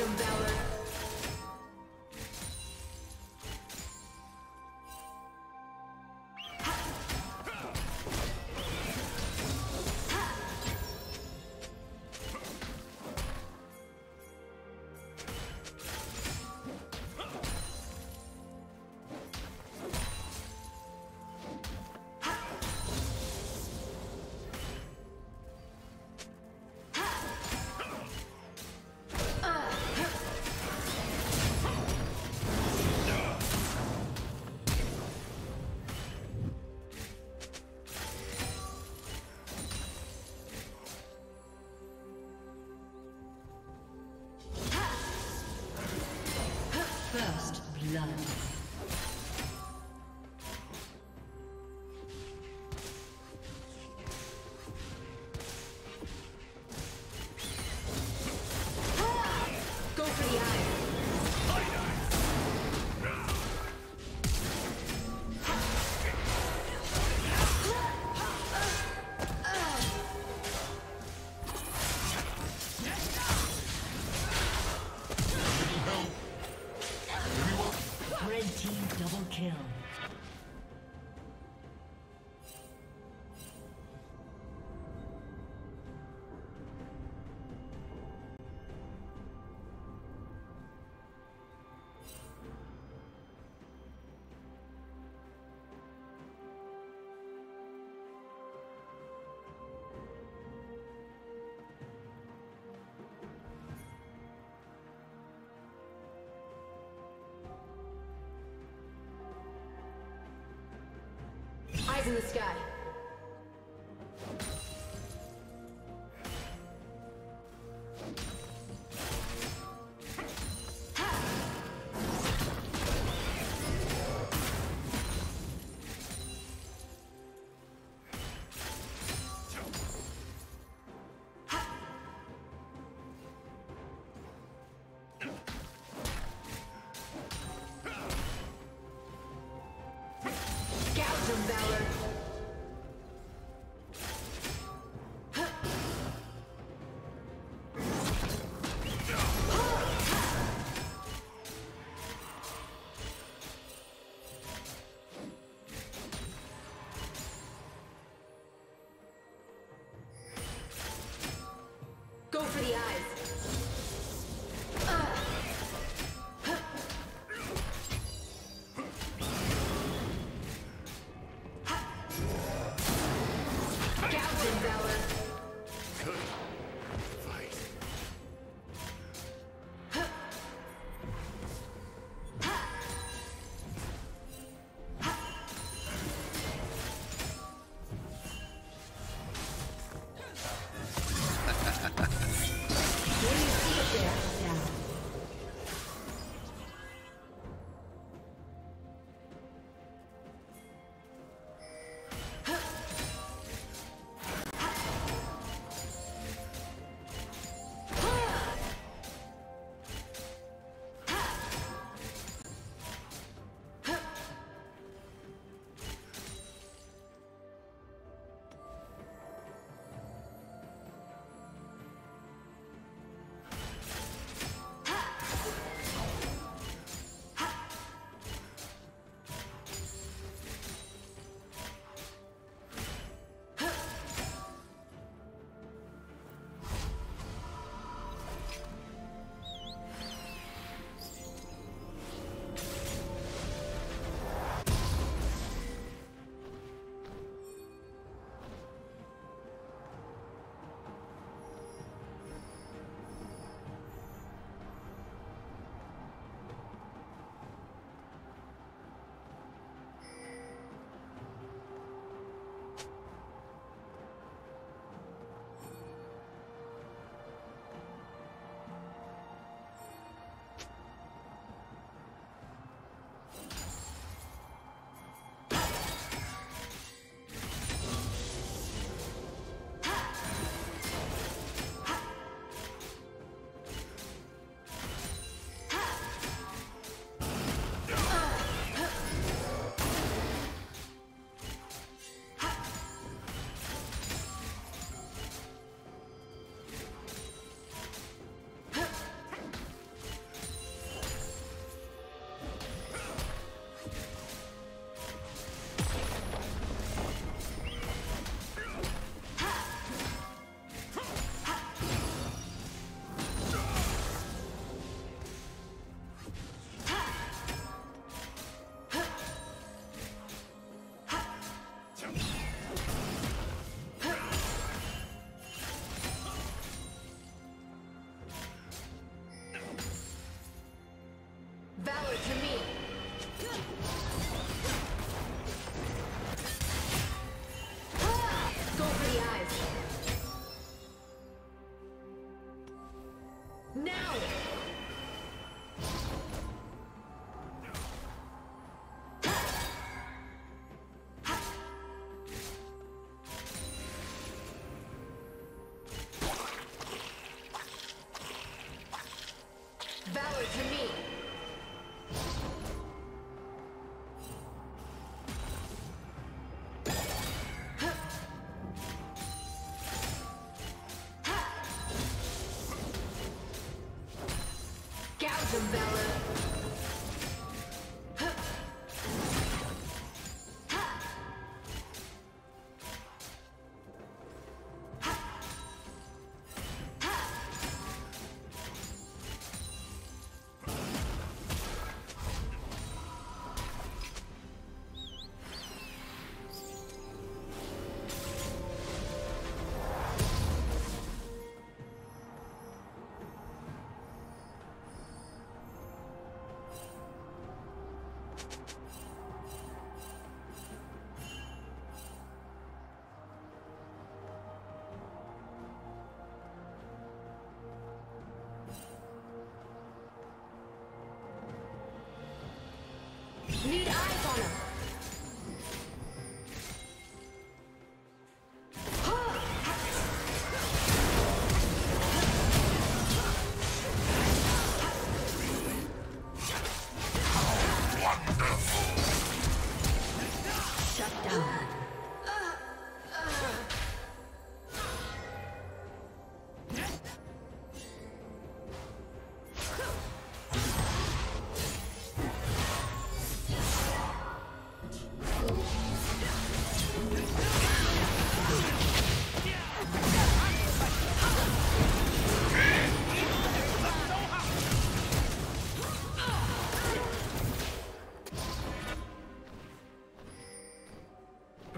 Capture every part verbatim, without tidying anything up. Master Valor. First blood. Eyes in the sky. Valor. Valor to me. Gouge him, Valor. Need eyes on him.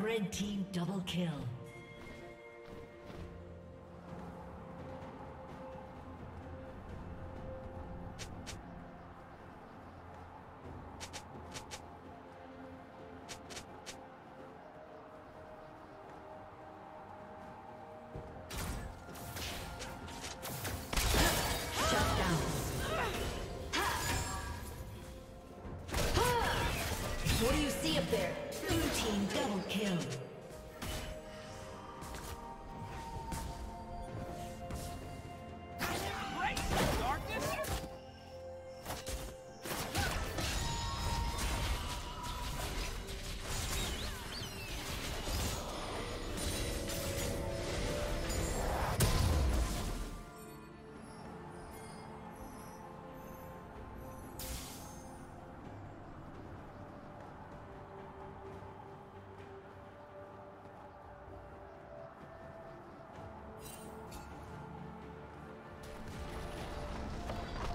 Red team double kill.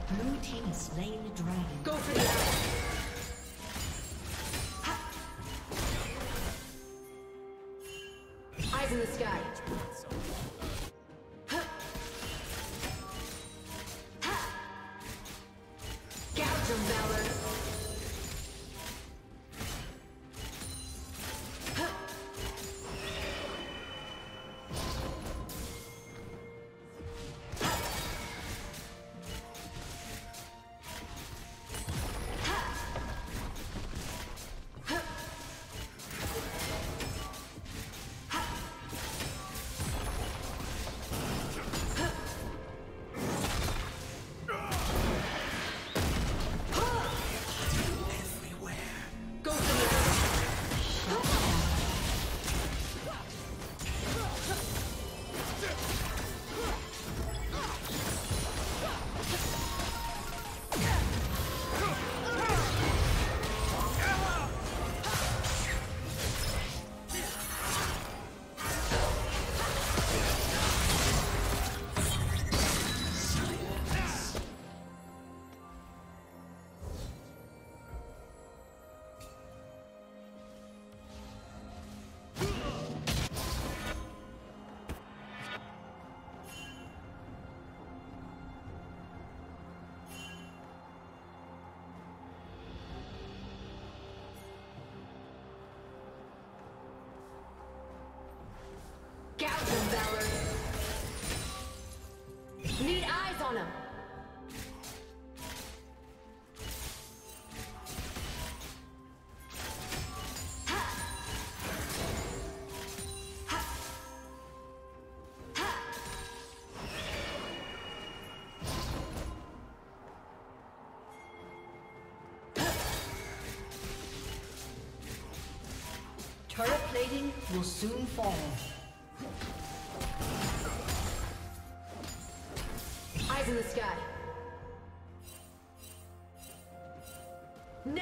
Blue team has slain the dragon. Go for the dragon! Eyes in the sky. Ha. Ha. Gouge him, Valor. Ha. Turret plating will soon fall. Eyes in the sky. Now!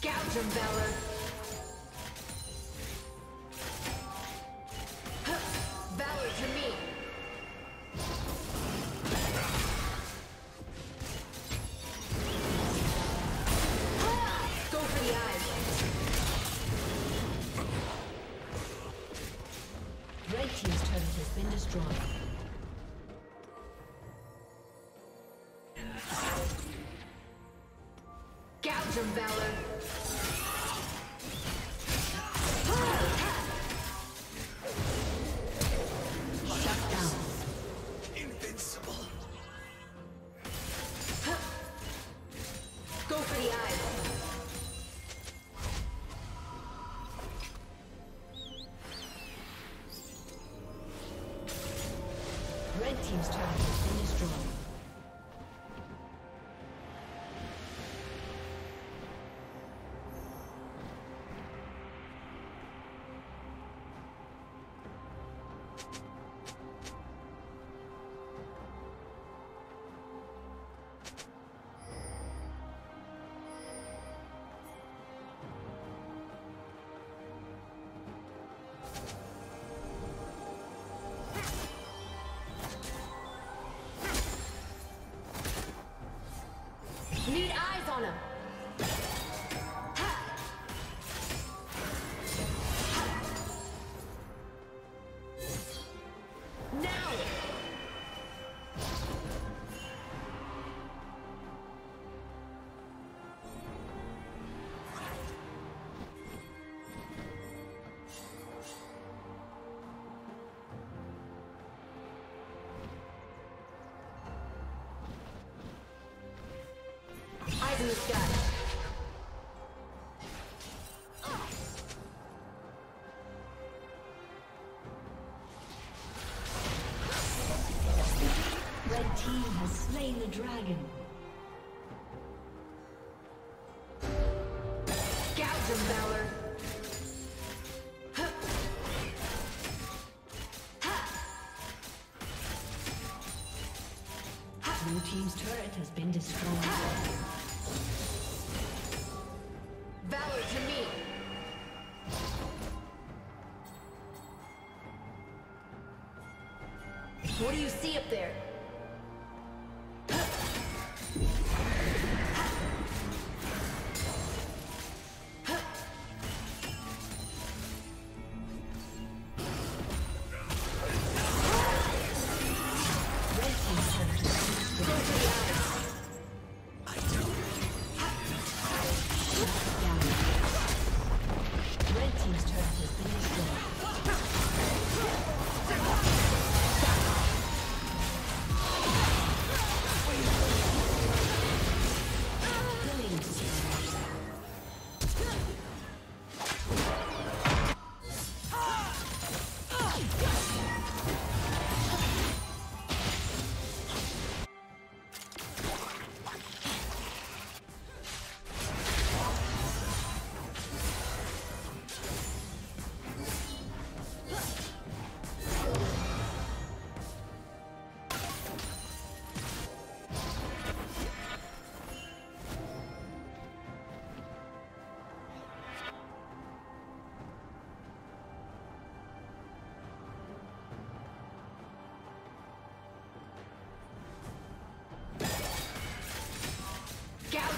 Gouge him, Valor. Valor to me. Go for the eyes. Red team's turret has been destroyed. Team's turret has been destroyed. In the sky. Red team has slain the dragon. Gouge him, Valor. Blue team's turret has been destroyed. Valor to me! What do you see up there?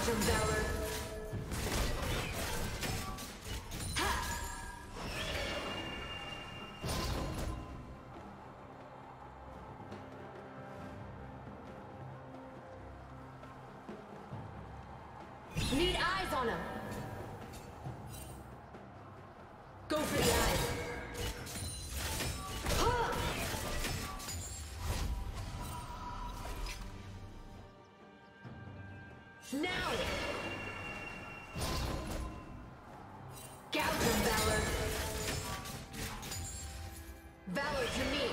from Valor. Need eyes on him. Go for the eyes. Now! Gouge him, Valor! Valor to me!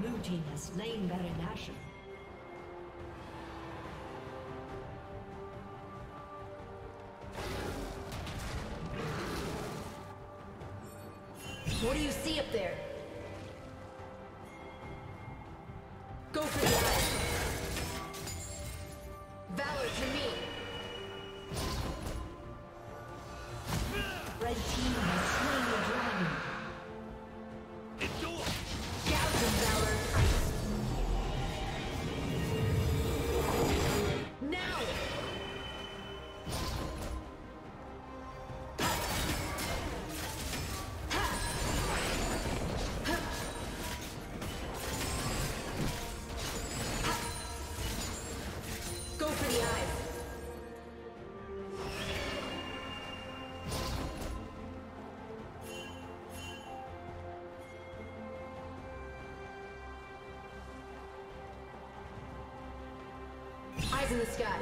Blue team has slain Baron Nashor. What do you see up there? Go for the eye. Valor to me. Red team has slain the dragon. Eyes in the sky.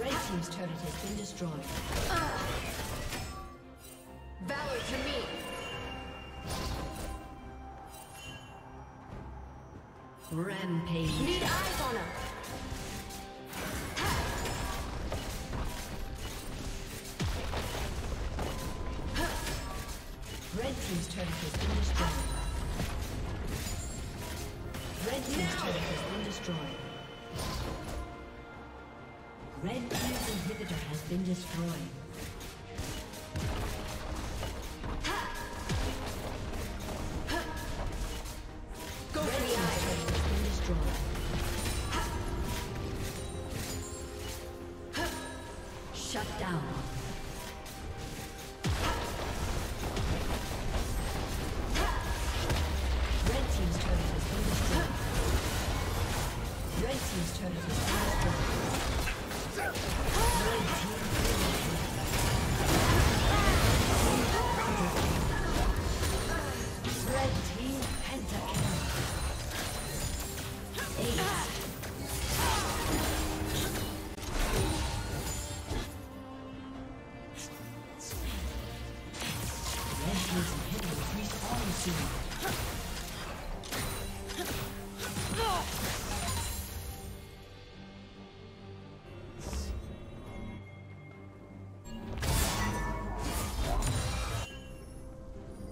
Red team's turret has been destroyed. Uh. Rampage. Need eyes on her. Red team's turret has been destroyed. Red team's turret has been destroyed. Red team's inhibitor has been destroyed.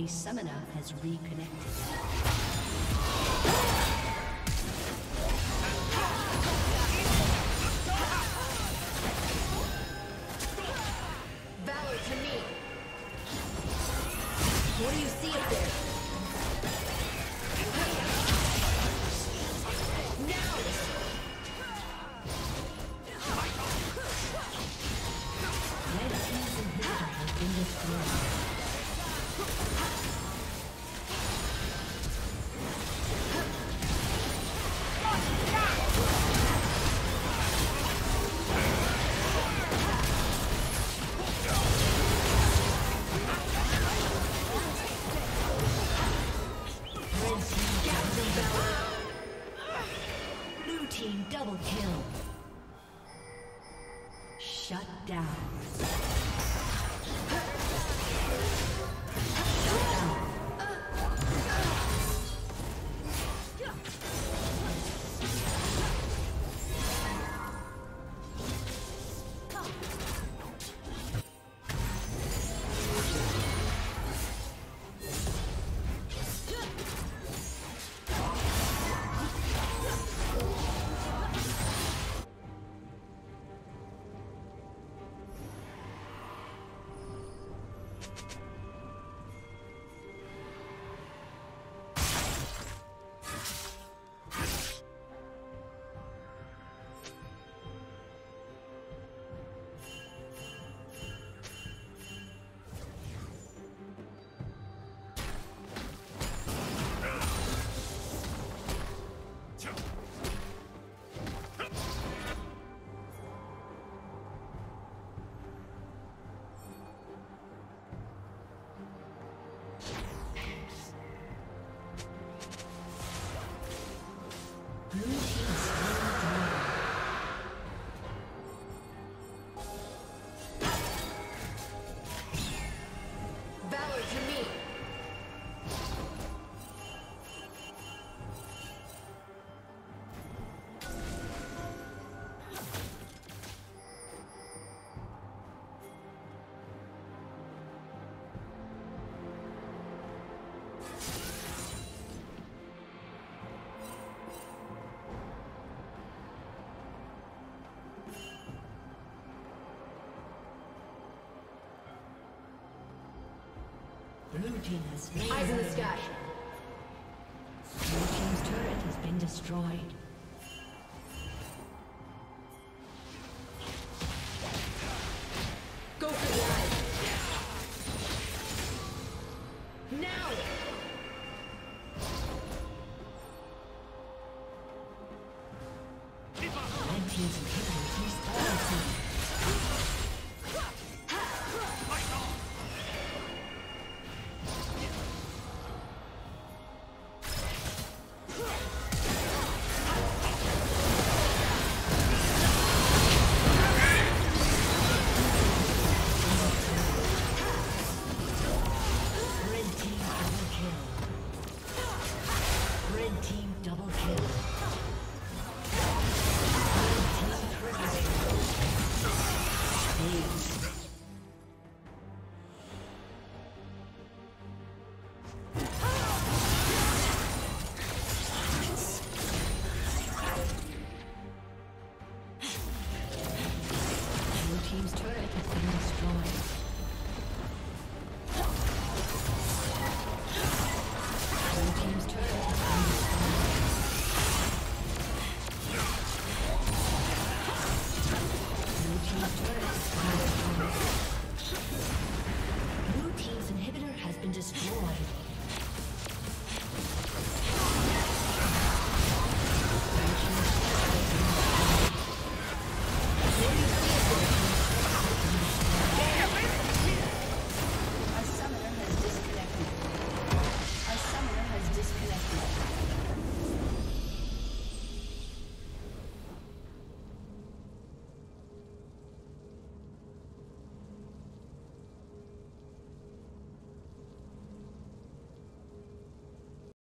A summoner has reconnected. Blue team has been destroyed. Eyes in the sky. Blue team's turret has been destroyed. Go for the eyes. Now!